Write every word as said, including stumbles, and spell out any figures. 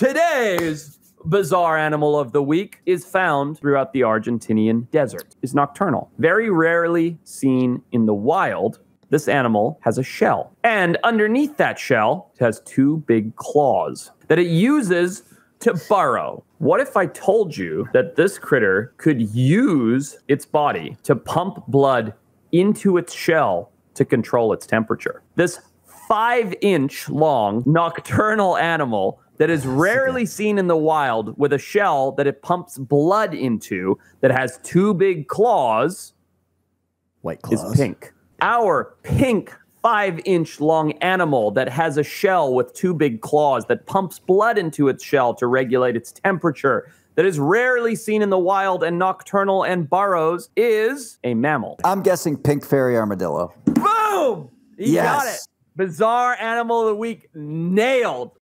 Today's bizarre animal of the week is found throughout the Argentinian desert. It's nocturnal, very rarely seen in the wild. This animal has a shell, and underneath that shell it has two big claws that it uses to burrow. What if I told you that this critter could use its body to pump blood into its shell to control its temperature? This five-inch long nocturnal animal that is rarely seen in the wild, with a shell that it pumps blood into that has two big claws, white claws, is pink. Our pink five-inch long animal that has a shell with two big claws that pumps blood into its shell to regulate its temperature, that is rarely seen in the wild and nocturnal and burrows, is a mammal. I'm guessing pink fairy armadillo. Boom! You yes. got it. Bizarre animal of the week nailed.